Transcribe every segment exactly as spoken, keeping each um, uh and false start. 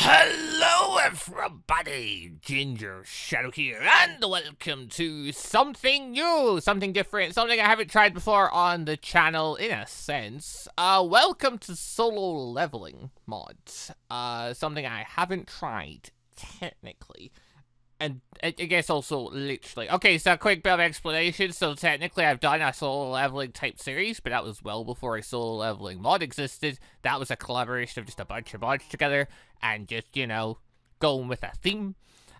Hello everybody, Ginger Shadow here, and welcome to something new, something different, something I haven't tried before on the channel, in a sense. Uh, welcome to Solo Leveling mod, uh, something I haven't tried, technically. And I guess also literally. Okay, so a quick bit of explanation. So technically I've done a solo leveling type series, but that was well before a solo leveling mod existed. That was a collaboration of just a bunch of mods together and just, you know, going with a theme.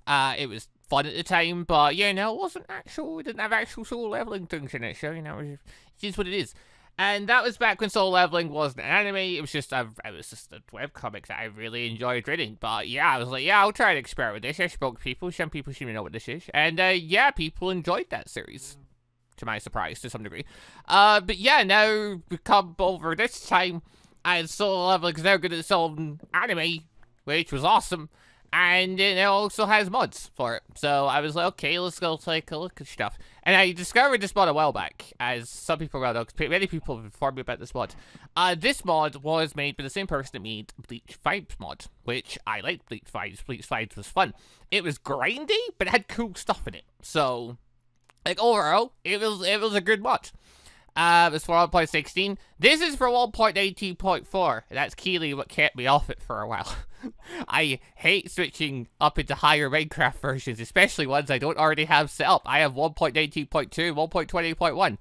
Uh, it was fun at the time, but, you know, it wasn't actual, it didn't have actual solo leveling things in it, so, you know, it's just what it is. And that was back when Solo Leveling wasn't an anime, it was just a, it was just a webcomic that I really enjoyed reading. But yeah, I was like, yeah, I'll try and experiment with this. I spoke to people, some people seem to know what this is. And uh, yeah, people enjoyed that series, to my surprise, to some degree. Uh, but yeah, now we come over this time, and Solo Leveling's now good at its own anime, which was awesome. And it also has mods for it. So I was like, okay, let's go take a look at stuff. And I discovered this mod a while back, as some people well know, because many people have informed me about this mod. Uh, this mod was made by the same person that made Bleach Vibes mod, which I liked Bleach Vibes. Bleach Vibes was fun. It was grindy, but it had cool stuff in it. So, like, overall, it was, it was a good mod. Uh, it's for one point sixteen. This is for one point eighteen point four. That's keenly what kept me off it for a while. I hate switching up into higher Minecraft versions, especially ones I don't already have set up. I have one point nineteen point two, one point twenty point one.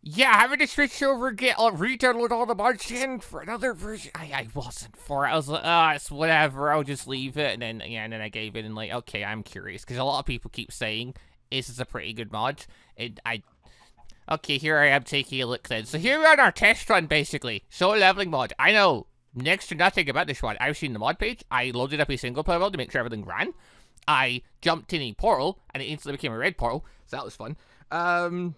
Yeah, having to switch over and get uh, re-download all the mods again for another version. I, I wasn't for it. I was like, ah, oh, it's whatever. I'll just leave it. And then, yeah, and then I gave in and like, okay, I'm curious. Because a lot of people keep saying, this is a pretty good mod. And I... Okay, here I am taking a look then. So here we are on our test run, basically. Solo Leveling mod. I know next to nothing about this one. I've seen the mod page. I loaded up a single player mod to make sure everything ran. I jumped in a portal, and it instantly became a red portal. So that was fun. Um,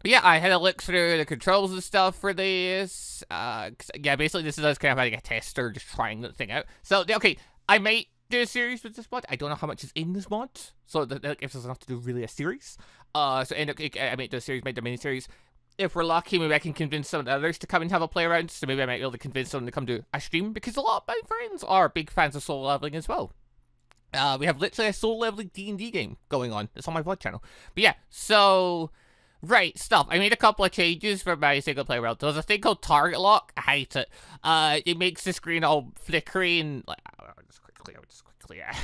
but yeah, I had a look through the controls and stuff for this. Uh, yeah, basically this is us kind of like a tester, just trying the thing out. So, okay, I might do a series with this mod. I don't know how much is in this mod, so that if there's enough to do really a series. Uh, so end up, I made the series, made the mini series. If we're lucky, maybe I can convince some of the others to come and have a play around. So maybe I might be able to convince someone to come do a stream, because a lot of my friends are big fans of Solo Leveling as well. Uh, we have literally a Solo Leveling D and D game going on. It's on my vlog channel. But yeah, so right stuff. I made a couple of changes for my single player world. There's a thing called target lock. I hate it. Uh, it makes the screen all flickery and like. Just quickly, just quickly. Yeah.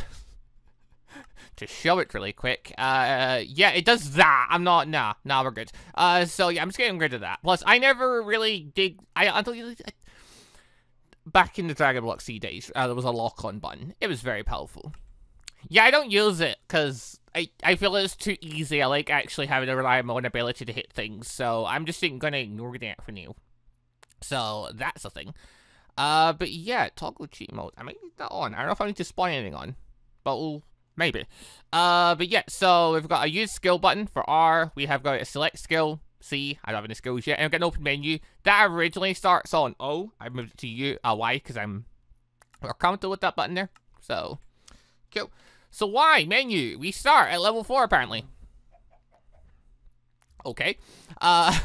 To show it really quick. Uh, yeah, it does that. I'm not, nah, nah, we're good. Uh, so yeah, I'm just getting rid of that. Plus, I never really did, I, until, I, back in the Dragon Block C days, uh, there was a lock-on button. It was very powerful. Yeah, I don't use it, because I, I feel it's too easy. I like actually having to rely on my own ability to hit things, so I'm just going to ignore that for now. So, that's a thing. Uh, but yeah, toggle cheat mode. I might need that on. I don't know if I need to spawn anything on, but we'll... Maybe. Uh, but yeah, so we've got a use skill button for R. We have got a select skill, C. I don't have any skills yet. And we've got an open menu. That originally starts on O. I moved it to U, uh, Y, because I'm more comfortable with that button there. So, cool. So Y, menu. We start at level four, apparently. Okay. Uh,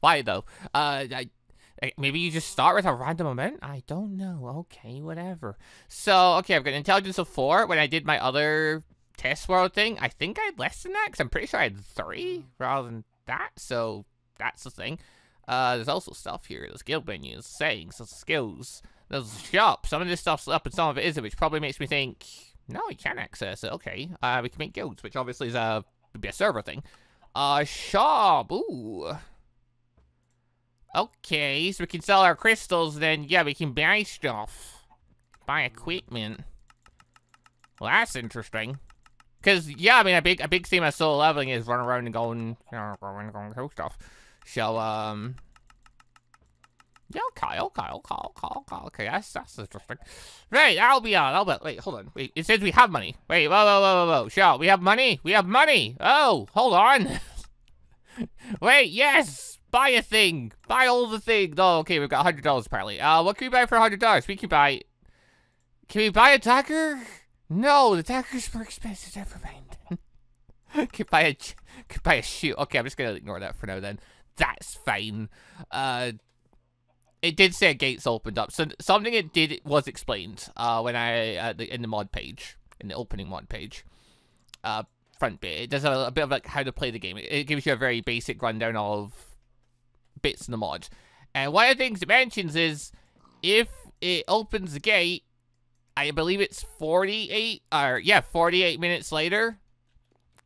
why, though? Uh, I... Maybe you just start with a random event? I don't know. Okay, whatever. So, okay, I've got an intelligence of four. When I did my other test world thing, I think I had less than that, because I'm pretty sure I had three rather than that. So, that's the thing. Uh, there's also stuff here. There's guild menus, sayings, there's skills, there's shops. Some of this stuff's up and some of it isn't, which probably makes me think, no, we can access it. Okay, uh, we can make guilds, which obviously is a, would be a server thing. Uh, shop. Ooh. Okay, so we can sell our crystals, then, yeah, we can buy stuff. Buy equipment. Well, that's interesting. Because, yeah, I mean, a big a big theme of Solo Leveling is run around and go and, you know, go and, go and kill stuff. So, um... yeah, okay, okay, okay, okay, okay, okay, that's, that's interesting. Right, I'll be on, I'll be, wait, hold on, wait, it says we have money. Wait, whoa, whoa, whoa, whoa, whoa, so, we have money, we have money! Oh, hold on! Wait, yes! Buy a thing! Buy all the thing! No, okay, we've got one hundred dollars apparently. Uh, what can we buy for one hundred dollars? We can buy... Can we buy a dagger? No, the dagger's more expensive, never mind. Can buy a... Can buy a shoe. Okay, I'm just gonna ignore that for now then. That's fine. Uh... It did say gates opened up. So something it did was explained uh, when I uh, the, in the mod page, in the opening mod page, uh, front bit. It does a, a bit of like how to play the game. It, it gives you a very basic rundown of bits in the mod. And one of the things it mentions is if it opens the gate, I believe it's forty-eight or yeah, forty-eight minutes later,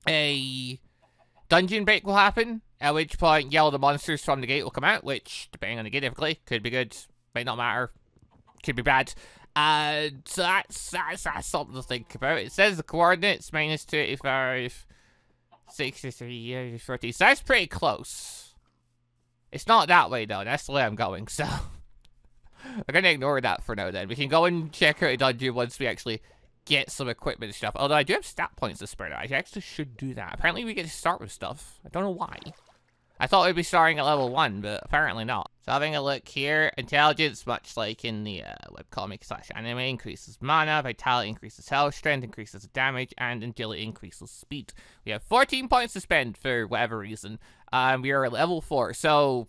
a dungeon break will happen. At which point, yeah, all the monsters from the gate will come out, which, depending on the game difficulty, could be good, might not matter, could be bad. Uh, so that's, that's, that's something to think about. It says the coordinates, minus twenty-five, sixty-three, forty, so that's pretty close. It's not that way, though, that's the way I'm going, so I'm gonna ignore that for now, then. We can go and check out a dungeon once we actually get some equipment and stuff. Although I do have stat points to spread out. I actually should do that. Apparently we get to start with stuff. I don't know why. I thought we'd be starting at level one, but apparently not. So having a look here, intelligence, much like in the uh, webcomic slash anime, increases mana, vitality increases health, strength increases damage, and agility increases speed. We have fourteen points to spend for whatever reason. Um, we are at level four, so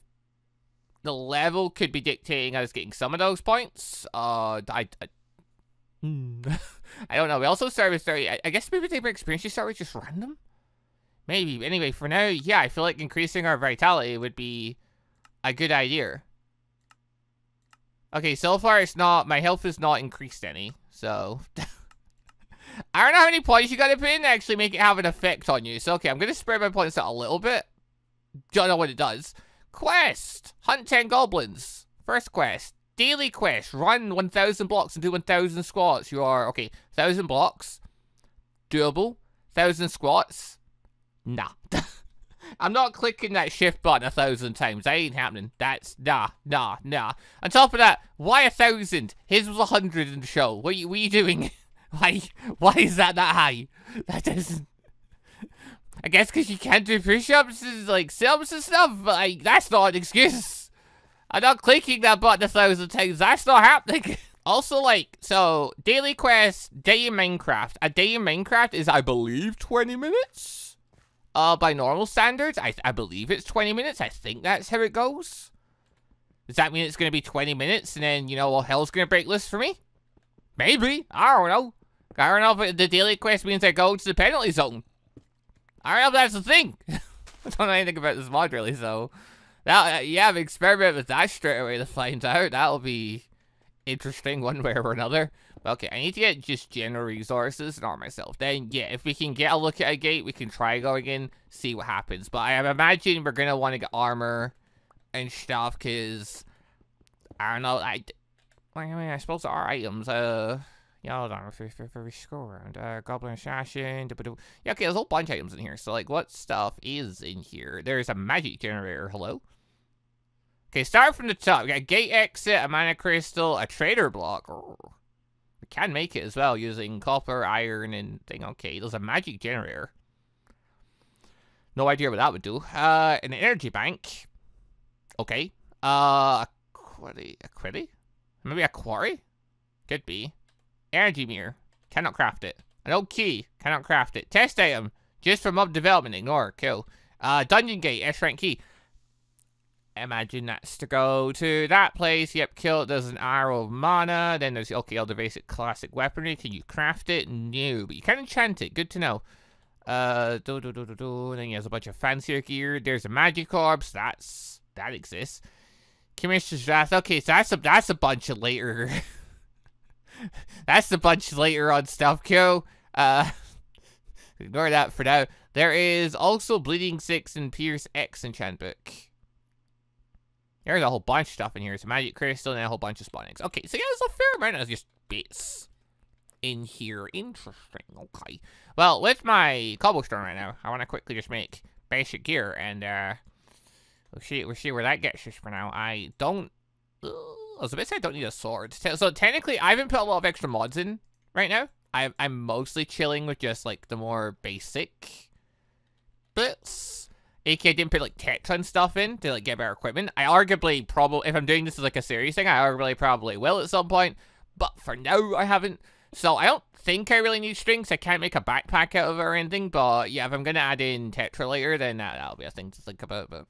the level could be dictating us getting some of those points. Uh, I, I Hmm. I don't know. We also start with thirty. I, I guess maybe they were experience. You start with just random? Maybe. Anyway, for now, yeah, I feel like increasing our vitality would be a good idea. Okay, so far it's not... My health is not increased any, so... I don't know how many points you gotta put in to actually make it have an effect on you. So, okay, I'm gonna spread my points out a little bit. Don't know what it does. Quest! Hunt ten goblins. First quest. Daily quest, run one thousand blocks and do one thousand squats. You are, okay, one thousand blocks, doable, one thousand squats, nah. I'm not clicking that shift button a thousand times, that ain't happening. That's, nah, nah, nah. On top of that, why a thousand? His was one hundred in the show. What are you, what are you doing? Why, why is that that high? That doesn't, I guess because you can't do push-ups and like, sit-ups and stuff, but like, that's not an excuse. I'm not clicking that button a thousand times. That's not happening. Also, like, so, daily quest, day in Minecraft. A day in Minecraft is, I believe, twenty minutes? Uh, by normal standards, I, I believe it's twenty minutes. I think that's how it goes. Does that mean it's going to be twenty minutes and then, you know, all hell's going to break loose for me? Maybe. I don't know. I don't know if the daily quest means I go to the penalty zone. I don't know if that's the thing. I don't know anything about this mod, really, so... That, yeah, I've experimented with that straight away to find out. That'll be interesting one way or another. Okay, I need to get just general resources and arm myself. Then, yeah, if we can get a look at a gate, we can try going in, see what happens. But I imagine we're going to want to get armor and stuff because, I don't know, I, I mean, I suppose there are items. Uh, yeah, hold on, for, for, for scroll around. Uh, Goblin Assassin. Da, ba, da. Yeah, okay, there's a whole bunch of items in here. So, like, what stuff is in here? There's a magic generator. Hello? Okay, start from the top. We got gate exit, a mana crystal, a trader block. Oh, we can make it as well using copper, iron, and thing. Okay, there's a magic generator. No idea what that would do. Uh, an energy bank. Okay. Uh, a quarry? A quarry? Maybe a quarry? Could be. Energy mirror. Cannot craft it. An old key. Cannot craft it. Test item. Just for mob development. Ignore. Cool. Uh, dungeon gate. S rank key. Imagine that's to go to that place. Yep, kill it. There's an arrow of mana. Then there's, okay, all the basic classic weaponry. Can you craft it? No, but you can enchant it. Good to know. Uh, do, do, do, do, do. Then there's a bunch of fancier gear. There's a magic orbs. That's, that exists. Commissioner's Wrath. Okay, so that's a, that's a bunch of later. That's a bunch later on stuff, Q. Uh, ignore that for now. There is also Bleeding Six and Pierce X enchant book. There's a whole bunch of stuff in here. It's a magic crystal and a whole bunch of spawnings. Okay, so yeah, there's a fair amount of just bits in here. Interesting. Okay. Well, with my cobblestone right now, I want to quickly just make basic gear. And uh, we'll see, we'll see where that gets us for now. I don't... Uh, I was about to say I don't need a sword. So technically, I haven't put a lot of extra mods in right now. I, I'm mostly chilling with just like the more basic bits. A K I didn't put like Tetra and stuff in to like get better equipment. I arguably probably, if I'm doing this as like a serious thing, I arguably probably will at some point. But for now, I haven't. So I don't think I really need strings. I can't make a backpack out of it or anything. But yeah, if I'm going to add in Tetra later, then that, that'll be a thing to think about. But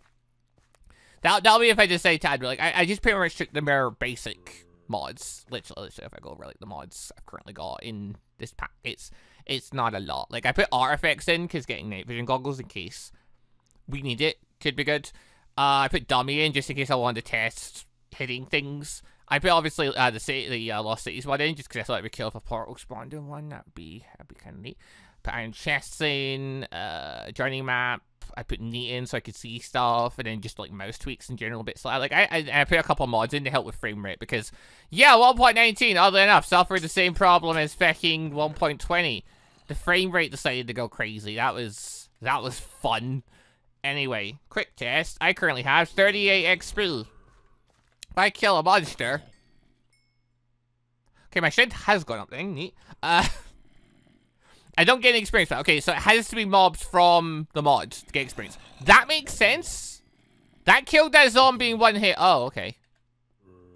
That'll, that'll be if I just say Tad, like, I, I just pretty much took the mirror basic mods. Literally, literally, if I go over, like, the mods I've currently got in this pack, it's, it's not a lot. Like, I put Artifacts in, because getting night vision goggles in case we need it could be good. Uh, I put Dummy in, just in case I wanted to test hitting things. I put, obviously, uh, the city, the uh, Lost Cities one in, just because I thought it'd be cool if a portal spawned in one. That'd be, that'd be kind of neat. Put Iron Chests in, uh, journey map. I put Neat in so I could see stuff, and then just like mouse tweaks and general bits. Like I, I, I put a couple of mods in to help with frame rate because, yeah, one point nineteen, oddly enough, suffered the same problem as fucking one point twenty. The frame rate decided to go crazy. That was that was fun. Anyway, quick test. I currently have thirty-eight X P. If I kill a monster, okay, my strength has gone up. Dang, neat. Uh. I don't get any experience, but okay, so it has to be mobs from the mods to get experience. That makes sense. That killed that zombie in one hit. Oh, okay.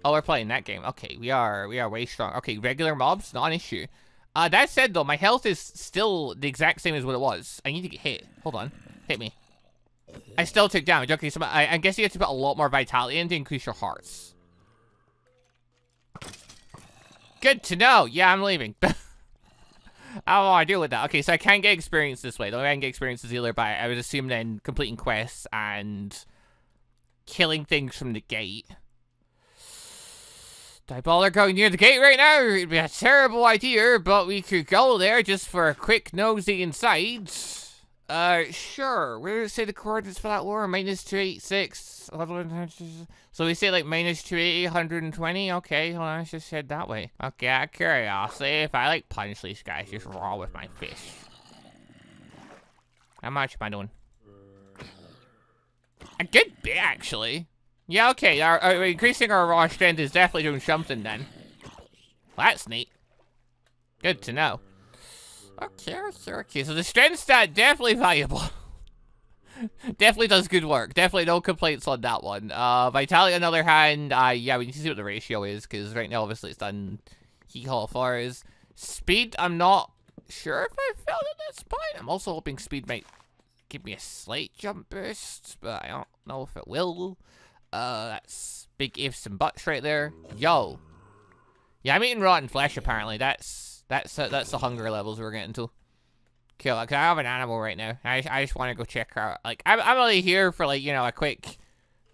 Oh, we're playing that game. Okay, we are we are way strong. Okay, regular mobs, not an issue. Uh, that said, though, my health is still the exact same as what it was. I need to get hit. Hold on. Hit me. I still took damage. Okay, so I, I guess you have to put a lot more vitality in to increase your hearts. Good to know. Yeah, I'm leaving. I don't know how I deal with that. Okay, so I can't get experience this way. The only way I can get experience is either by, I would assume, then completing quests and killing things from the gate. Diabolic going near the gate right now. It'd be a terrible idea, but we could go there just for a quick nosy inside. Uh, sure. Where does it say the coordinates for that war? minus two eighty-six. So we say like minus two eighty, one hundred twenty? Okay, hold on, I just head that way. Okay, out of curiosity, if I like punish these guys just raw with my fish. How much am I doing? A good bit, actually. Yeah, okay, our, our, increasing our raw strength is definitely doing something then. Well, that's neat. Good to know. Okay, okay, okay. So the strength stat, definitely valuable. Definitely does good work. Definitely no complaints on that one. Uh, Vitality, on the other hand, uh, yeah, we need to see what the ratio is, because right now, obviously, it's done hee-haw fours. Speed, I'm not sure if I failed at this point. I'm also hoping speed might give me a slight jump boost, but I don't know if it will. Uh, that's big ifs and buts right there. Yo. Yeah, I'm eating rotten flesh, apparently. That's... That's uh, that's the hunger levels we're getting to. Kill it, 'cause I have an animal right now. I just, I just want to go check her out. Like I'm I'm only here for like you know a quick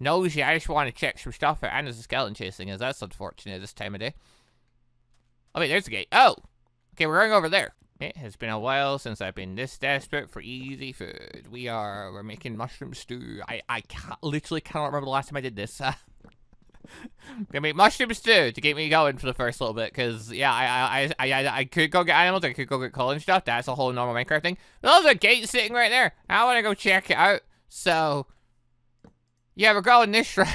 nosy. I just want to check some stuff out. And there's a skeleton chasing us. That's unfortunate this time of day. Oh wait, there's the gate. Oh, okay, we're going over there. It has been a while since I've been this desperate for easy food. We are we're making mushroom stew. I I can't, literally cannot remember the last time I did this. Gonna make mushroom stew to get me going for the first little bit, cause yeah, I I I I, I could go get animals, I could go get coal and stuff. That's a whole normal Minecraft thing. But there's a gate sitting right there. I want to go check it out. So yeah, we're going this route.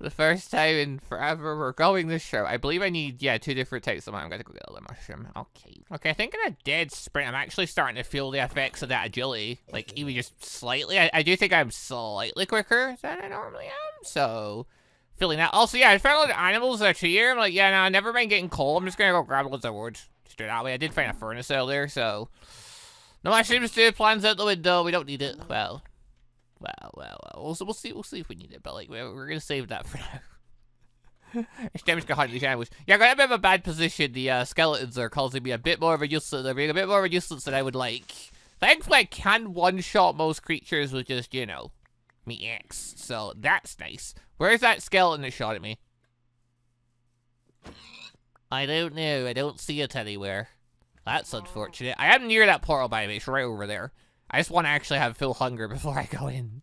The first time in forever, we're going this route. I believe I need yeah two different types of. I'm gonna go get another mushroom. Okay, okay. I think in a dead sprint, I'm actually starting to feel the effects of that agility, like even just slightly. I, I do think I'm slightly quicker than I normally am. So, feeling that. Also, yeah, I found a lot of animals that are here. I'm like, yeah, no, I never mind getting coal. I'm just gonna go grab loads of wood. Just do it that way. I did find a furnace out there, so. No, I should just do plans out the window. We don't need it. Well, well, well, well. We'll, we'll see We'll see if we need it, but, like, we're, we're gonna save that for now. It's damage to hunt these animals. Yeah, I got a bit of a bad position. The uh, skeletons are causing me a bit more of a useless. They're being a bit more of a useless than I would like. Thankfully, I can one-shot most creatures with just, you know. Me X, so that's nice. Where's that skeleton that shot at me? I don't know. I don't see it anywhere. That's unfortunate. I am near that portal, by the way. It's right over there. I just want to actually have full hunger before I go in.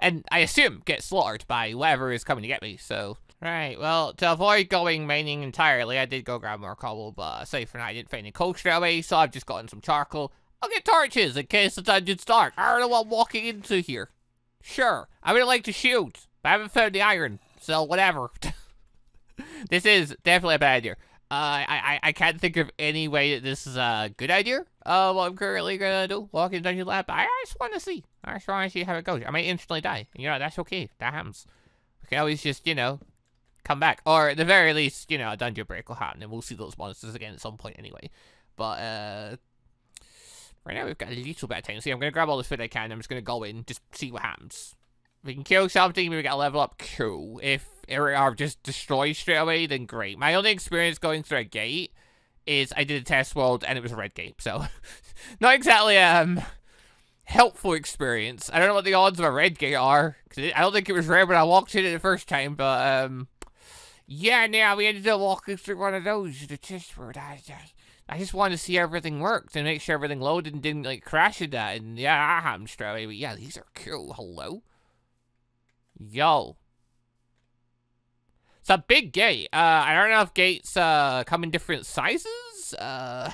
And I assume get slaughtered by whoever is coming to get me, so. Right, well, to avoid going mining entirely, I did go grab more cobble, but aside from that, I didn't find any coal straight away, so I've just gotten some charcoal. I'll get torches in case the dungeon's dark. I don't know what I'm walking into here. Sure, I would like to shoot, but I haven't found the iron, so whatever. This is definitely a bad idea. Uh, I, I I can't think of any way that this is a good idea. Uh, what I'm currently gonna do, walk in dungeon lab. I just want to see. I just want to see how it goes. I might instantly die. You know, that's okay. That happens. We can always just, you know, come back, or at the very least, you know, a dungeon break will happen, and we'll see those monsters again at some point anyway. But uh. Right now, we've got a little bit of time. See, I'm going to grab all the food I can. I'm just going to go in, just see what happens. we can kill something, we get a level up, cool. If it are just destroyed straight away, then great. My only experience going through a gate is I did a test world and it was a red gate, so not exactly um helpful experience. I don't know what the odds of a red gate are, because I don't think it was red when I walked in it the first time, but um yeah, now we ended up walking through one of those, the test world. I, I, I just wanted to see everything worked and make sure everything loaded and didn't like crash at that, and yeah, I happened straight away, but yeah, these are cool. Hello? Yo. It's a big gate. Uh, I don't know if gates uh, come in different sizes. Uh,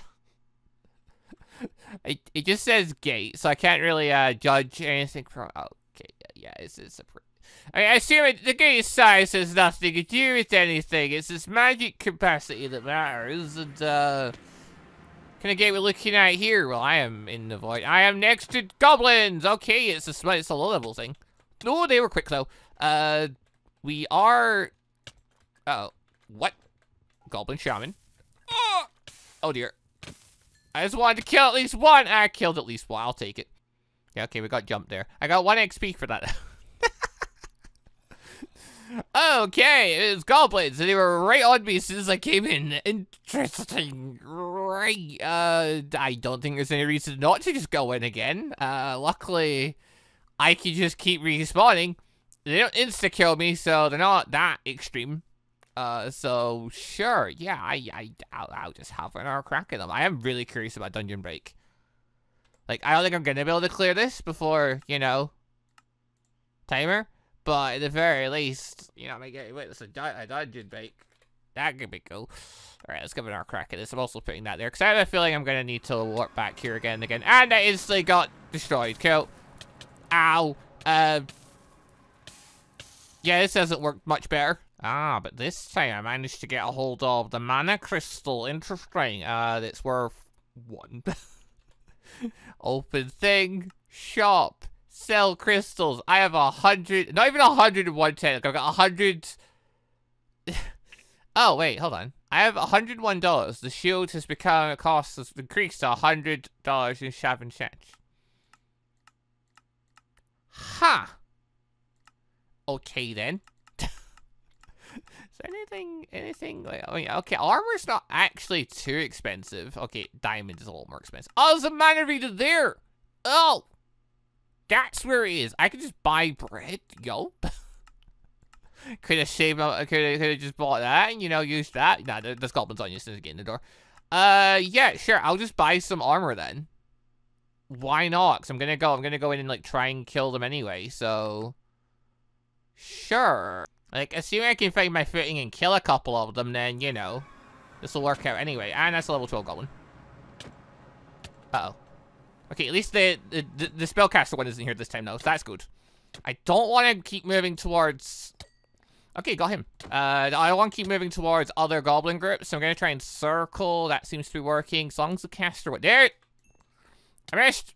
it, it just says gate, so I can't really uh, judge anything from... Oh, okay, yeah, it's, it's a... I mean, I assume it, the gate size has nothing to do with anything. It's this magic capacity that matters. And, uh... what kind of gate we're looking at here? Well, I am in the void. I am next to goblins! Okay, it's a, it's a low-level thing. Oh, they were quick, though. Uh, we are... Uh-oh. What? Goblin Shaman. Oh! Oh, dear. I just wanted to kill at least one. I killed at least one. I'll take it. Yeah, okay, we got jumped there. I got one X P for that. Okay, it was goblins. They were right on me as soon as I came in. Interesting. Right. Uh, I don't think there's any reason not to just go in again. Uh, luckily, I can just keep respawning. They don't insta-kill me, so they're not that extreme. Uh, so, sure, yeah, I, I, I'll, I'll just have an hour crack at them. I am really curious about Dungeon Break. Like, I don't think I'm gonna be able to clear this before, you know, timer. But, at the very least, you know, I'm getting wait, this is a Dungeon Break. That could be cool. Alright, let's give it an hour crack at this. I'm also putting that there, because I have a feeling I'm gonna need to warp back here again and again. And I instantly got destroyed. Cool. Ow. Um. Yeah, this hasn't worked much better. Ah, but this time I managed to get a hold of the mana crystal. Interesting. Uh, it's worth one. Open thing. Shop. Sell crystals. I have a hundred. Not even a hundred and one ten. I've got a hundred. Oh, wait. Hold on. I have a hundred and one dollars. The shield has become a cost has increased to a hundred dollars in Shaven Change. Ha. Okay, then. Is there anything, anything, like, oh yeah, okay, armor's not actually too expensive. Okay, diamond is a little more expensive. Oh, there's a mana reader there! Oh! That's where it is. I could just buy bread, yo. Could have saved, I could have just bought that and, you know, used that. Nah, there's goblins on you as soon as you get in the door. Uh, yeah, sure, I'll just buy some armor then. Why not? Because I'm gonna go, I'm gonna go in and, like, try and kill them anyway, so... Sure. Like, assuming I can find my footing and kill a couple of them, then, you know, this will work out anyway. And that's a level twelve goblin. Uh-oh. Okay, at least the, the, the spellcaster one isn't here this time, though, so that's good. I don't want to keep moving towards... Okay, got him. Uh, I want to keep moving towards other goblin groups, so I'm going to try and circle. That seems to be working. As long as the caster... There! I missed!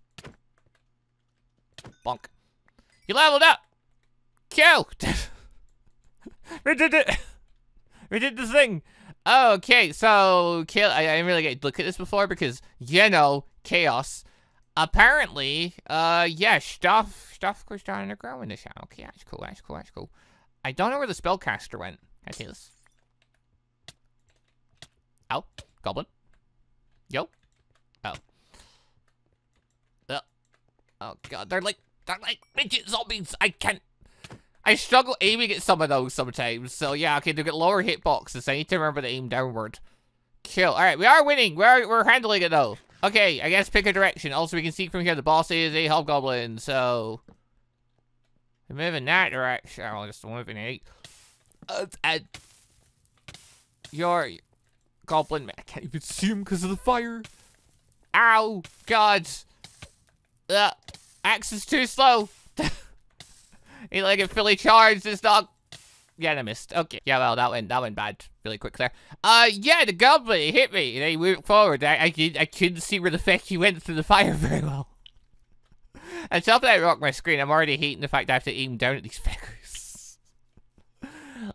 Bonk. You leveled up! Kill! We did it! We did the thing! Okay, so... Kill, I, I didn't really get to look at this before because, you know, chaos. Apparently, uh, yeah, stuff... Stuff goes down in the ground in the channel. Okay, that's cool, that's cool, that's cool. I don't know where the spellcaster went. Can I see this? Ow. Goblin. Yo. Oh. Uh, oh, God. They're like... They're like midget zombies! I can't... I struggle aiming at some of those sometimes, so yeah, okay, they've got lower hitboxes. I need to remember to aim downward. Kill. Alright, we are winning! We're, we're handling it, though. Okay, I guess pick a direction. Also, we can see from here the boss is a hobgoblin, so... We move in that direction. I'll just move in eight. Uh, uh, your goblin... I can't even see him because of the fire. Ow! God! Uh, axe is too slow! He like a Philly charged this dog. Yeah, I missed. Okay. Yeah, well, that went that went bad really quick there. Uh, yeah, the goblin hit me. They moved forward. I I, did, I couldn't see where the fuck he went through the fire very well. And something that rocked my screen. I'm already hating the fact that I have to aim down at these fuckers.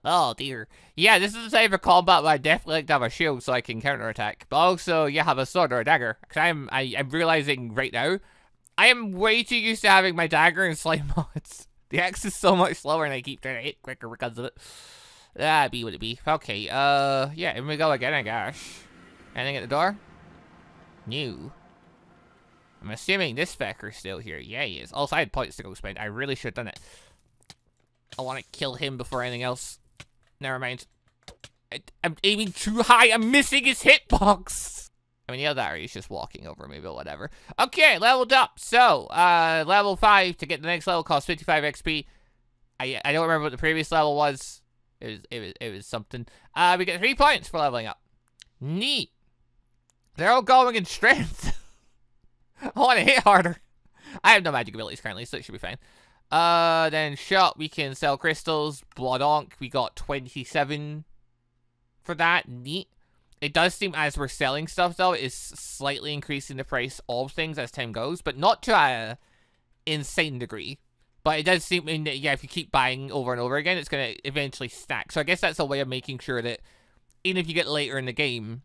Oh dear. Yeah, this is the type of combat where I definitely like to have a shield so I can counterattack. But also, yeah, have a sword or a dagger. Because I'm I, I'm realizing right now, I am way too used to having my dagger and slime mods. The axe is so much slower and I keep trying to hit quicker because of it. That'd be what it be. Okay, uh, yeah, here we go again, I guess. Anything at the door? New. I'm assuming this fucker's still here. Yeah, he is. Also, I had points to go spend. I really should have done it. I want to kill him before anything else. Never mind. I, I'm aiming too high. I'm missing his hitbox. I mean, the other area is just walking over me, but whatever. Okay, leveled up. So, uh, level five to get the next level costs fifty-five X P. I I don't remember what the previous level was. It was it was it was something. Uh, we get three points for leveling up. Neat. They're all going in strength. I want to hit harder. I have no magic abilities currently, so it should be fine. Uh, then shop, we can sell crystals. Blood Onk, we got twenty-seven for that. Neat. It does seem as we're selling stuff, though, it is slightly increasing the price of things as time goes, but not to an insane degree. But it does seem, that, yeah, if you keep buying over and over again, it's going to eventually stack. So I guess that's a way of making sure that even if you get later in the game,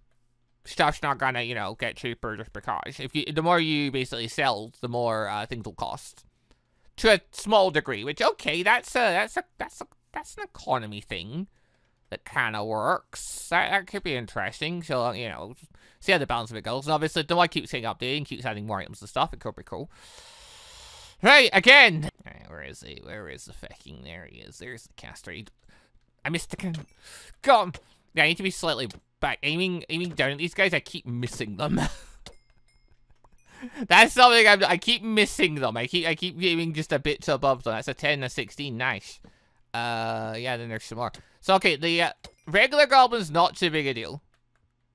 stuff's not gonna, you know, get cheaper just because. If you, the more you basically sell, the more uh, things will cost, to a small degree. Which okay, that's a that's a that's a that's an economy thing that kind of works. That, that could be interesting. So you know, see how the balance of it goes. And obviously, the mod keeps getting updated, keeps adding more items and stuff. It could be cool. Right again. All right, where is he? Where is the fucking? There he is. There's the caster. I missed the can. Got him. Yeah, I need to be slightly. Back. Aiming, aiming down at these guys, I keep missing them. That's something I'm, I keep missing them. I keep, I keep aiming just a bit above them. That's a ten, a sixteen, nice. Uh, yeah. Then there's some more. So okay, the uh, regular goblins not too big a deal.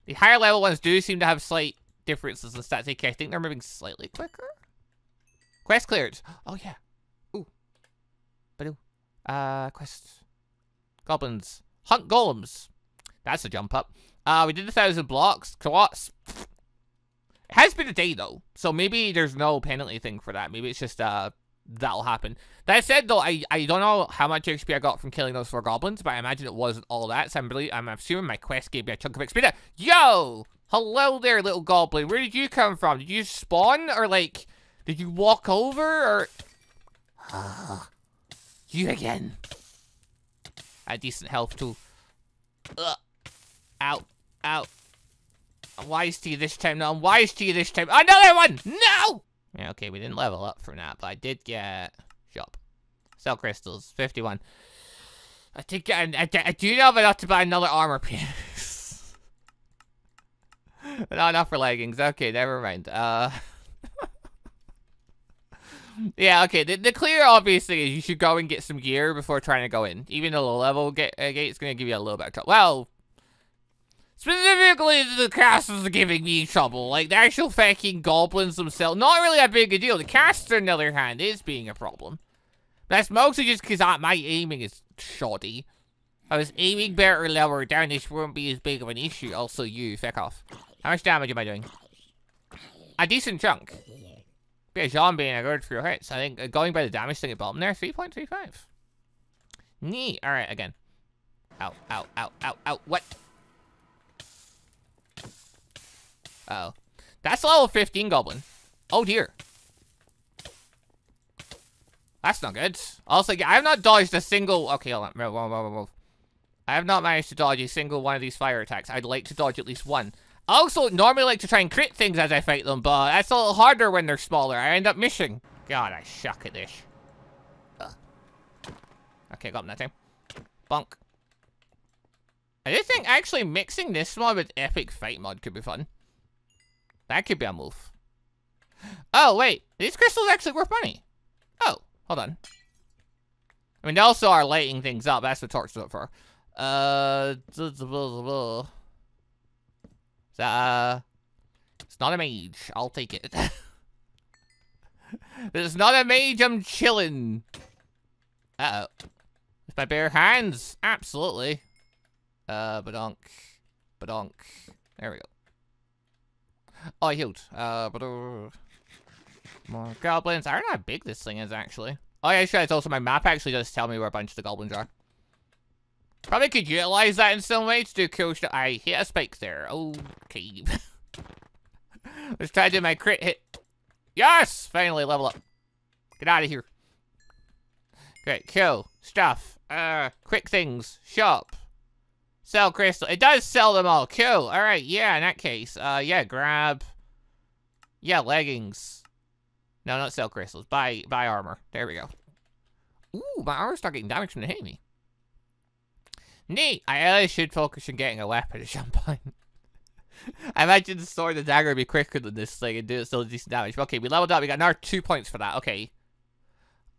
The higher level ones do seem to have slight differences in stats. Okay, I think they're moving slightly quicker. Quest cleared. Oh yeah. Ooh. Badoo. Uh, quests. Goblins. Hunt golems. That's a jump up. Uh, we did a thousand blocks. It has been a day though, so maybe there's no penalty thing for that. Maybe it's just uh that'll happen. That said though, I I don't know how much X P I got from killing those four goblins, but I imagine it wasn't all that. So I'm really I'm assuming my quest gave me a chunk of X P. There. Yo, hello there, little goblin. Where did you come from? Did you spawn or like did you walk over or you again? A decent health too. Ugh. Out, out. I'm wise to you this time. No, I'm wise to you this time. Another one! No! Yeah, okay, we didn't level up from that, but I did get shop. Sell crystals, fifty-one. I did get, I, I, I do have enough to buy another armor piece. Not enough for leggings. Okay, never mind. Uh, yeah, okay. The, the clear, obviously, is you should go and get some gear before trying to go in. Even though the level gate uh, gate's going to give you a little bit of trouble. Well, specifically, the casters are giving me trouble. Like, the actual fucking goblins themselves, not really that big a deal. The caster, on the other hand, is being a problem. That's mostly just because my aiming is shoddy. I was aiming better lower down. This wouldn't be as big of an issue. Also, you, fuck off. How much damage am I doing? A decent chunk. Be a zombie and a good for your hits. I think going by the damage thing at bottom there, three point three five. Neat. All right, again. Ow, ow, ow, ow, ow. What? Uh oh. That's level fifteen goblin. Oh dear. That's not good. Also, I have not dodged a single... Okay, hold on. Move, move, move, move. I have not managed to dodge a single one of these fire attacks. I'd like to dodge at least one. I also normally like to try and crit things as I fight them, but that's a little harder when they're smaller. I end up missing. God, I suck at this. Ugh. Okay, got him that time. Bonk. I do think actually mixing this mod with Epic Fight mod could be fun. That could be a move. Oh, wait. These crystals actually worth money. Oh, hold on. I mean, they also are lighting things up. That's what torches up for. Uh, so, uh, it's not a mage. I'll take it. It's not a mage. I'm chilling. Uh-oh. With my bare hands. Absolutely. Uh, badonk. Badonk. There we go. Oh, I healed. Uh, but, uh, more goblins. I don't know how big this thing is, actually. Oh, yeah, sure. It's also my map actually does tell me where a bunch of the goblins are. Probably could utilize that in some way to do cool stuff. I hit a spike there. Okay. Let's try to do my crit hit. Yes! Finally, level up. Get out of here. Great, cool. Stuff. Uh, quick things. Shop. Sell crystal. It does sell them all. Cool. Alright, yeah, in that case. Uh, yeah, grab. Yeah, leggings. No, not sell crystals. Buy, buy armor. There we go. Ooh, my armor's not getting damaged from the enemy. Neat. I really should focus on getting a weapon at some point. I imagine the sword and dagger would be quicker than this thing and do still decent damage. Okay, we leveled up. We got another two points for that. Okay.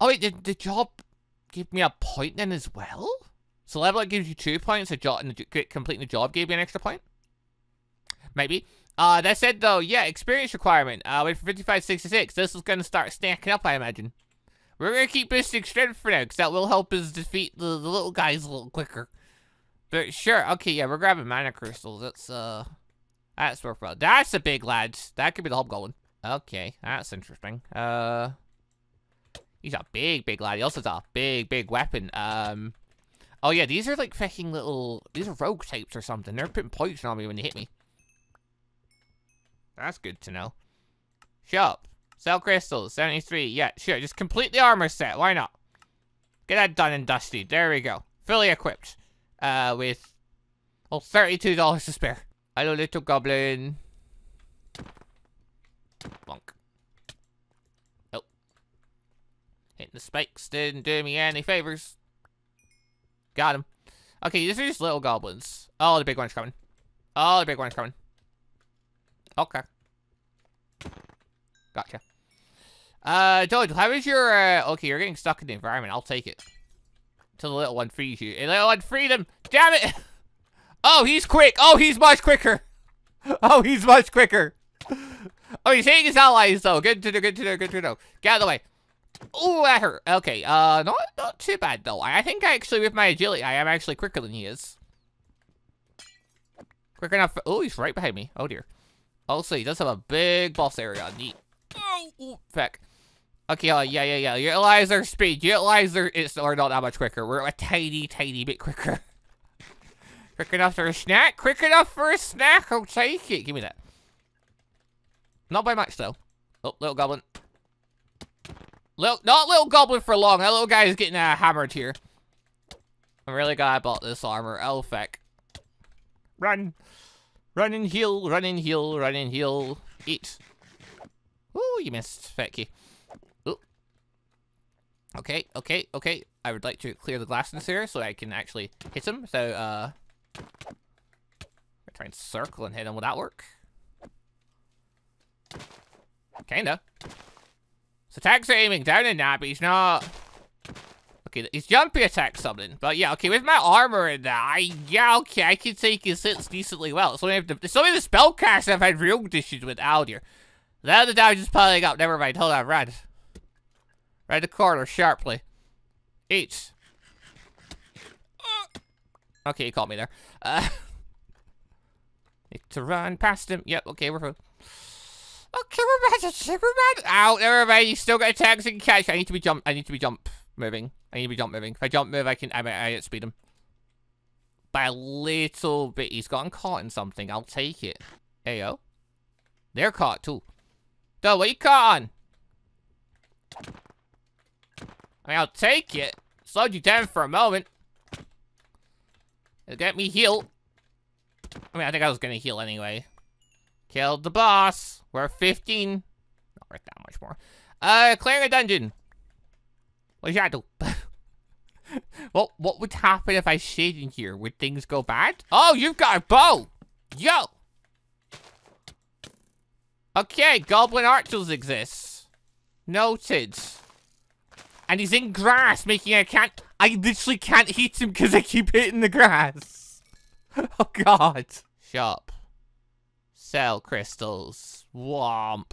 Oh, wait, did the job give me a point then as well? So level up gives you two points. A job and the, completing the job gave me an extra point? Maybe. Uh, that said, though, yeah, experience requirement. Uh, wait for fifty-five sixty-six. This is going to start stacking up, I imagine. We're going to keep boosting strength for now, because that will help us defeat the, the little guys a little quicker. But sure, okay, yeah, we're grabbing mana crystals. That's, uh... That's worthwhile. That's a big lad. That could be the hobgoblin. Okay, that's interesting. Uh, he's a big, big lad. He also has a big, big weapon. Um, oh yeah, these are like fucking little. These are rogue types or something. They're putting poison on me when they hit me. That's good to know. Shop, sell crystals. seventy-three. Yeah, sure. Just complete the armor set. Why not? Get that done and dusty. There we go. Fully equipped. Uh, with well, thirty-two dollars to spare. Hello, little goblin. Bonk. Oh. Hitting the spikes didn't do me any favors. Got him. Okay, these are just little goblins. Oh, the big one's coming. Oh, the big one's coming. Okay. Gotcha. Uh, Dodd, how is your, uh... Okay, you're getting stuck in the environment. I'll take it. Till the little one frees you. The little one freed him! Damn it! Oh, he's quick. Oh, he's much quicker. Oh, he's much quicker. Oh, he's hitting his allies, though. Good to know, good to know, good to know. Get out of the way. Ooh, that hurt. Okay, uh, not, not too bad, though. I think actually with my agility, I am actually quicker than he is. Quick enough. For, oh, he's right behind me. Oh, dear. Also, he does have a big boss area. Neat. Oh, ooh, feck. Okay, uh, yeah, yeah, yeah. Utilize their speed. Utilize their... It's or not that much quicker. We're a tiny, tiny bit quicker. Quick enough for a snack? Quick enough for a snack? I'll take it. Give me that. Not by much, though. Oh, little goblin. Little, not little goblin for long. That little guy is getting uh, hammered here. I'm really glad I bought this armor. Oh, feck. Run. Run and heal. Run and heal. Run and heal. Eat. Ooh, you missed. Fecky. Ooh. Okay, okay, okay. I would like to clear the glassness here so I can actually hit him. So, uh... try and circle and hit him. Will that work? Kinda. So attacks are aiming down in that, but he's not... Okay, he's jumpy attack something. But yeah, okay, with my armor and that, I... Yeah, okay, I can take his hits decently well. So many of the spellcasts I've had real issues with out here. Now the damage is piling up. Never mind. Hold on, run. Right the corner, sharply. Eat. Okay, he caught me there. Uh... To run past him. Yep, okay, we're through. Okay, we're mad. We're mad. Ow, never mind. You still got attacks and catch. I need to be jump. I need to be jump moving. I need to be jump moving. If I jump move, I can. I might outspeed him. By a little bit. He's gotten caught in something. I'll take it. Ayo. They're caught too. Dude, what are you caught on? I mean, I'll take it. Slowed you down for a moment. It'll get me healed. I mean, I think I was gonna heal anyway. Killed the boss. We're fifteen. Not worth that much more. Uh, clearing a dungeon. What should I do? Well, what would happen if I stayed in here? Would things go bad? Oh, you've got a bow. Yo. Okay, goblin archers exist. Noted. And he's in grass, making I can't. I literally can't hit him because I keep hitting the grass. Oh, God. Shop. Sell crystals. Womp.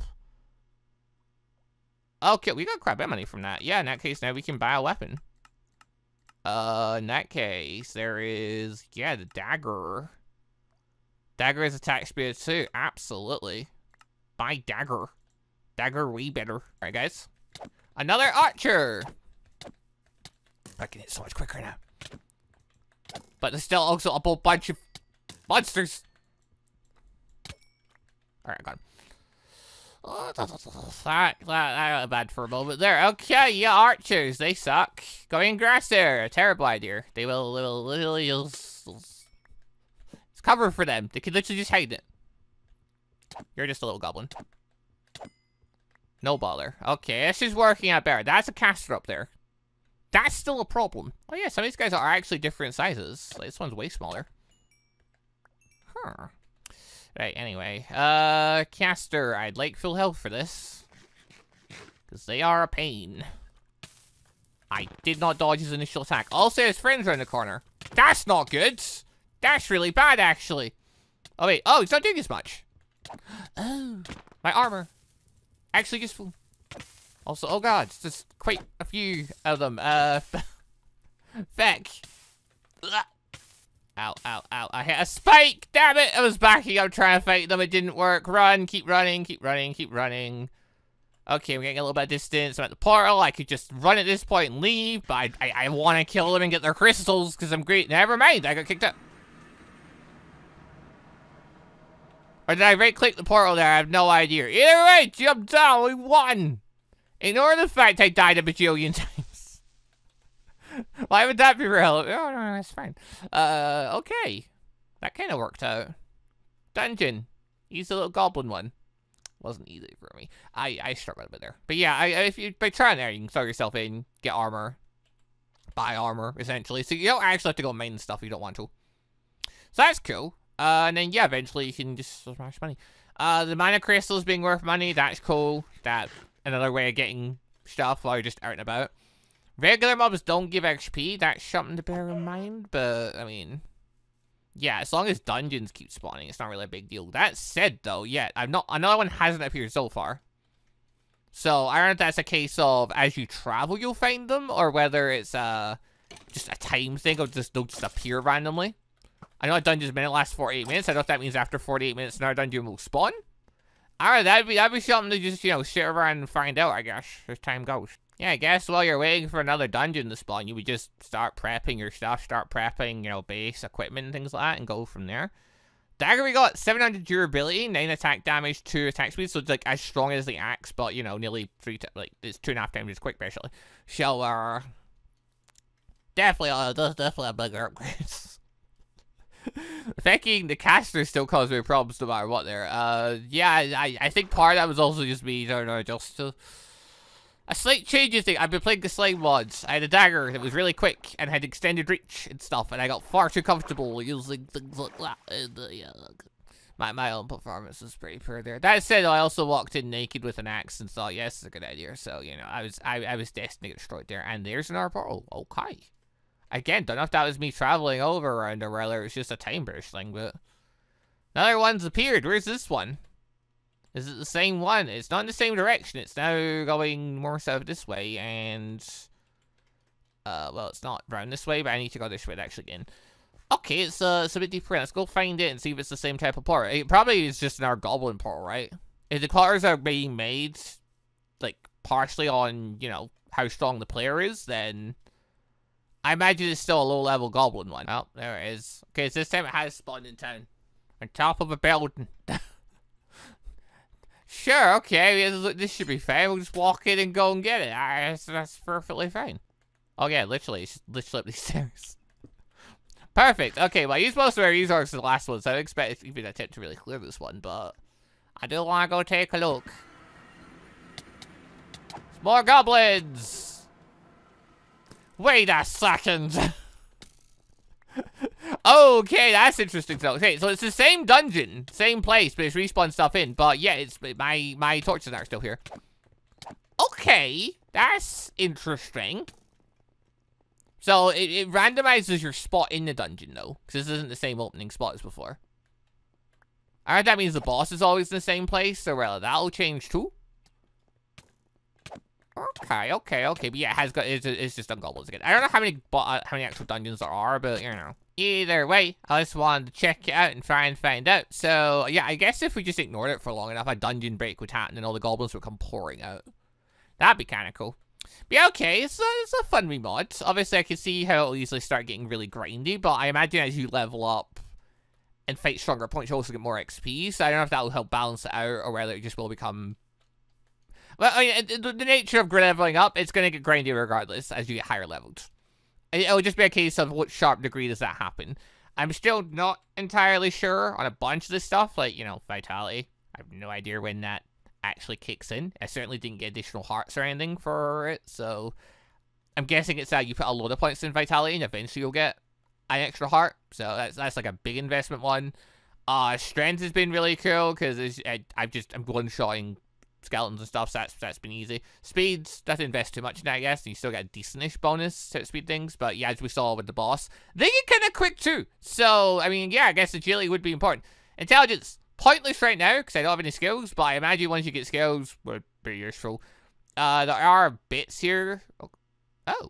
Okay, we got quite a bit of money from that. Yeah, in that case, now we can buy a weapon. Uh, in that case, there is... Yeah, the dagger. Dagger is attack speed, too. Absolutely. Buy dagger. Dagger way better. Alright, guys. Another archer! I can hit so much quicker now. But there's still also a whole bunch of monsters. Alright, I got him. Oh, that, that, that got bad for a moment there. Okay, yeah, archers, they suck. Going grass there, a terrible idea. They will, will, will, will, will. It's cover for them. They can literally just hide it. You're just a little goblin. No bother. Okay, this is working out better. That's a caster up there. That's still a problem. Oh yeah, some of these guys are actually different sizes. Like, this one's way smaller. Huh. Right, anyway. Uh, caster, I'd like full health for this. Because they are a pain. I did not dodge his initial attack. Also, his friends are in the corner. That's not good. That's really bad, actually. Oh, wait. Oh, he's not doing as much. Oh, my armor. Actually useful. Also, oh god, there's quite a few of them. Uh, feck. Ow, ow, ow, I hit a spike! Damn it! I was backing up trying to fight them, it didn't work. Run, keep running, keep running, keep running. Okay, we're getting a little bit of distance. I'm at the portal, I could just run at this point and leave, but I, I, I want to kill them and get their crystals, because I'm great. Never mind, I got kicked up. Or did I right-click the portal there? I have no idea. Either way, jump down, we won! Ignore the fact I died a bajillion times. Why would that be real? Oh, no, no, that's fine. Uh, okay. That kind of worked out. Dungeon. He's the little goblin one. Wasn't easy for me. I, I struggled a bit there. But yeah, I, if you by trying there, you can throw yourself in, get armor, buy armor, essentially. So you don't actually have to go mine stuff if you don't want to. So that's cool. Uh, and then, yeah, eventually you can just smash money. Uh, the mana crystals being worth money, that's cool. That's another way of getting stuff while you're just out and about. Regular mobs don't give X P, that's something to bear in mind, but, I mean... Yeah, as long as dungeons keep spawning, it's not really a big deal. That said, though, yeah, I'm not, another one hasn't appeared so far. So, I don't know if that's a case of, as you travel, you'll find them, or whether it's, uh... just a time thing, or just, they'll just appear randomly. I know a dungeon's minute lasts forty-eight minutes, I don't know if that means after forty-eight minutes another dungeon will spawn. Alright, that'd be, that'd be something to just, you know, sit around and find out, I guess, as time goes. Yeah, I guess while you're waiting for another dungeon to spawn, you would just start prepping your stuff, start prepping, you know, base, equipment, and things like that, and go from there. Dagger we got seven hundred durability, nine attack damage, two attack speed, so it's like as strong as the axe, but, you know, nearly three, like, it's two and a half times as quick, basically. So, uh, definitely, uh, definitely a bigger upgrades. Thinking the caster still caused me problems no matter what there. Uh, yeah, I, I think part of that was also just me, I don't know, just to... A slight change in thing. I've been playing the slime mods. I had a dagger that was really quick and had extended reach and stuff, and I got far too comfortable using things like that. And, uh, yeah, my my own performance was pretty poor there. That said, I also walked in naked with an axe and thought, yes, it's a good idea. So you know, I was I I was destined to get destroyed there. And there's an portal. Okay. Again, don't know if that was me traveling over around or whether it was just a time burst thing, but another one's appeared. Where's this one? Is it the same one? It's not in the same direction. It's now going more so this way, and... Uh, well, it's not round this way, but I need to go this way to actually get in. Okay, it's, uh, it's a bit deeper in. Let's go find it and see if it's the same type of portal. It probably is just another goblin portal, right? If the colors are being made, like, partially on, you know, how strong the player is, then... I imagine it's still a low-level goblin one. Oh, there it is. Okay, so this time it has spawned in town. On top of a building. Sure, okay, this should be fine. We'll just walk in and go and get it. I, that's, that's perfectly fine. Oh yeah, literally, it's literally up these stairs. Perfect. Okay, well, I used most of my resources in the last one, so I don't expect even an attempt to really clear this one, but I do want to go take a look. More goblins! Wait a second! Okay, that's interesting though. Okay, so it's the same dungeon, same place, but it's respawned stuff in. But yeah, it's my my torches are still here. Okay, that's interesting. So it, it randomizes your spot in the dungeon though, because this isn't the same opening spot as before. I heard that means the boss is always in the same place, so well, that'll change too. Okay, okay, okay, but yeah, it has got it's, it's just done goblins again. I don't know how many uh, how many actual dungeons there are, but you know. Either way, I just wanted to check it out and try and find out. So yeah, I guess if we just ignored it for long enough, a dungeon break would happen and all the goblins would come pouring out. That'd be kind of cool. But yeah, okay, it's a, it's a fun remod. Obviously, I can see how it'll easily start getting really grindy, but I imagine as you level up and fight stronger points, you also get more X P. So I don't know if that will help balance it out or whether it just will become Well, I mean, the nature of leveling up, it's going to get grindy regardless as you get higher levels. It'll just be a case of what sharp degree does that happen. I'm still not entirely sure on a bunch of this stuff, like, you know, vitality. I have no idea when that actually kicks in. I certainly didn't get additional hearts or anything for it, so I'm guessing it's that you put a lot of points in vitality and eventually you'll get an extra heart. So that's, that's like a big investment one. Uh, strength has been really cool because I've just, I'm one-shotting skeletons and stuff, so that's, that's been easy. Speeds, doesn't invest too much in that, I guess, and you still get a decent-ish bonus to speed things, but yeah, as we saw with the boss, they get kind of quick too. So, I mean, yeah, I guess agility would be important. Intelligence, pointless right now, because I don't have any skills, but I imagine once you get skills, would be useful. Uh, there are bits here. Oh. oh.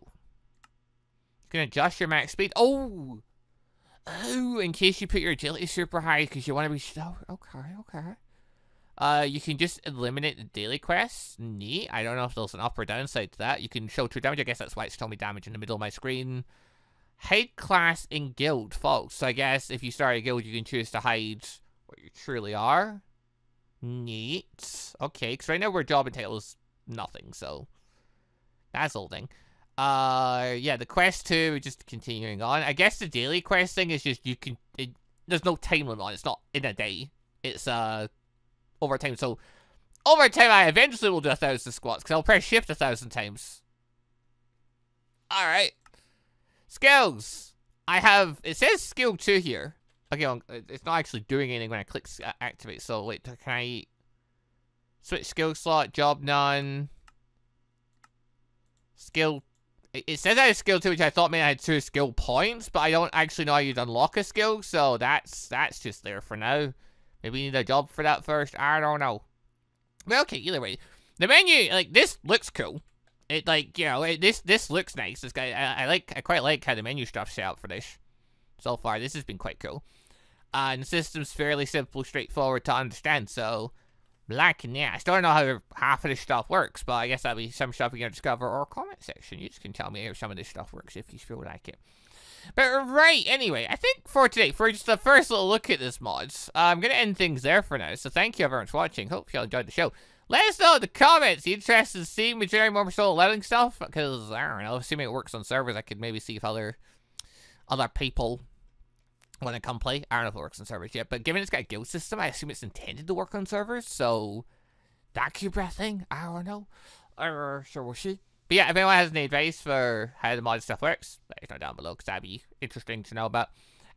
You can adjust your max speed. Oh! Oh, in case you put your agility super high, because you want to be slow. Okay, okay. Uh, you can just eliminate the daily quests. Neat. I don't know if there's an up or downside to that. You can show true damage. I guess that's why it's telling me damage in the middle of my screen. Hide class in guild, folks. So I guess if you start a guild, you can choose to hide what you truly are. Neat. Okay, because right now we're job entails nothing, so that's the whole thing. Uh, yeah, the quest too, we're just continuing on. I guess the daily quest thing is just you can... It, there's no time limit on it. It's not in a day. It's, uh... over time, so over time I eventually will do a thousand squats because I'll press shift a thousand times. Alright. Skills. I have, it says skill two here. Okay, it's not actually doing anything when I click activate, so wait, can I switch skill slot, job none, skill, it says I have skill two, which I thought meant I had two skill points, but I don't actually know how you'd unlock a skill, so that's, that's just there for now. Maybe we need a job for that first. I don't know. Well, okay, either way. The menu, like, this looks cool. It, like, you know, it, this this looks nice. This guy, I, I like, I quite like how the menu stuff's set up for this. So far, this has been quite cool. Uh, and the system's fairly simple, straightforward to understand, so... Like, yeah, I still don't know how half of this stuff works, but I guess that'll be some stuff we can discover or comment section. You just can tell me how some of this stuff works if you feel like it. But right, anyway, I think for today, for just the first little look at this mod, uh, I'm going to end things there for now. So thank you everyone for watching. Hope you all enjoyed the show. Let us know in the comments. Are you interested in seeing me generate more Solo Leveling stuff? Because, I don't know, assuming it works on servers, I could maybe see if other, other people want to come play. I don't know if it works on servers yet, but given it's got a guild system, I assume it's intended to work on servers. So, that could be a thing. I don't know. Or, sure we'll see. But yeah, if anyone has any advice for how the mod stuff works, let us know down below, because that'd be interesting to know about.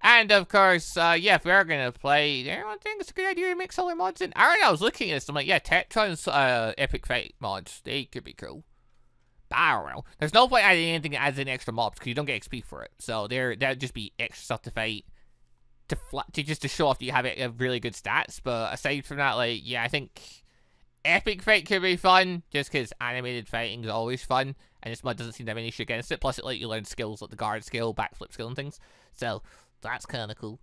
And of course, uh, yeah, if we are going to play, does anyone think it's a good idea to mix all our mods in? I don't know, I was looking at this, I'm like, yeah, Tetra and uh, Epic Fight mods, they could be cool. But I don't know. There's no point adding anything that adds in extra mobs, because you don't get X P for it. So there, that'd just be extra stuff to fight, to, to just to show off that you have it, have really good stats. But aside from that, like, yeah, I think... Epic Fight could be fun, just because animated fighting is always fun, and this mod doesn't seem to have any issue against it. Plus, it let you learn skills like the guard skill, backflip skill, and things. So, that's kind of cool.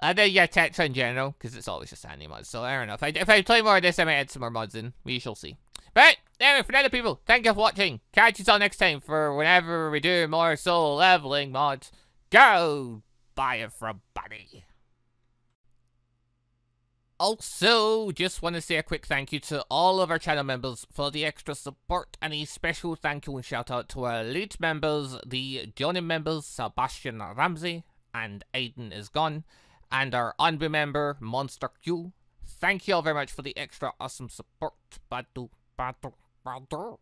And then, yeah, Tetra in general, because it's always just anime mods. So, I don't know. If I, if I play more of this, I might add some more mods in. We shall see. But, anyway, for now, the people, thank you for watching. Catch you all next time for whenever we do more Solo Leveling mods. Go! Bye, everybody. Also, just want to say a quick thank you to all of our channel members for the extra support, and a special thank you and shout out to our lead members, the joining members Sebastian Ramsey and Aiden is gone, and our A N B U member Monster Q. Thank you all very much for the extra awesome support. Badu, badu, badu.